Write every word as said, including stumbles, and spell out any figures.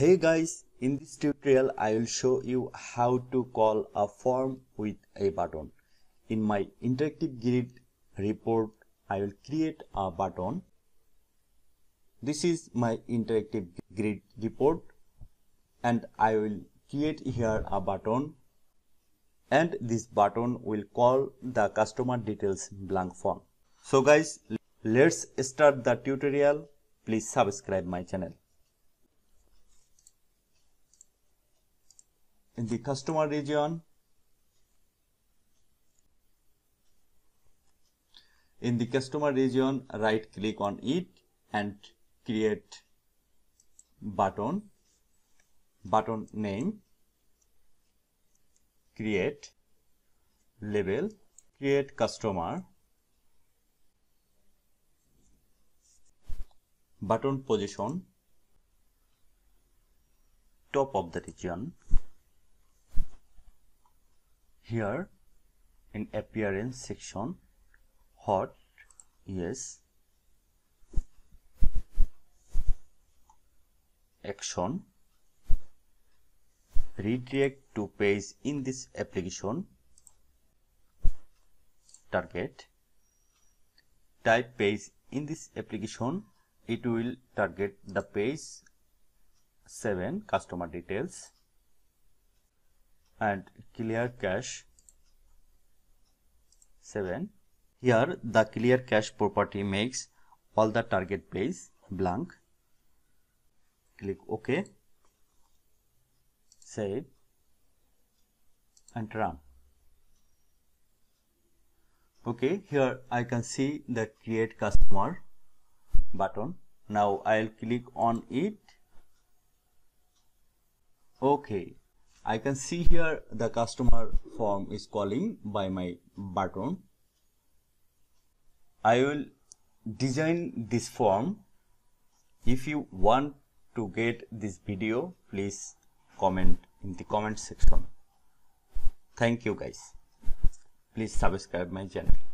Hey guys, in this tutorial I will show you how to call a form with a button. In my interactive grid report I will create a button. This is my interactive grid report and I will create here a button, and this button will call the customer details blank form. So guys, let's start the tutorial. Please subscribe my channel. In the customer region, in the customer region, right click on it and create button, button name, create label, create customer, button position, top of the region. Here in appearance section, hot, yes, action, redirect to page in this application, target, type page in this application, it will target the page seven customer details, and clear cache seven. Here the clear cache property makes all the target pages blank. Click OK, save and run. Okay, here I can see the create customer button. Now I'll click on it. Okay, I can see here the customer form is calling by my button. I will design this form. If you want to get this video, please comment in the comment section. Thank you guys. Please subscribe my channel.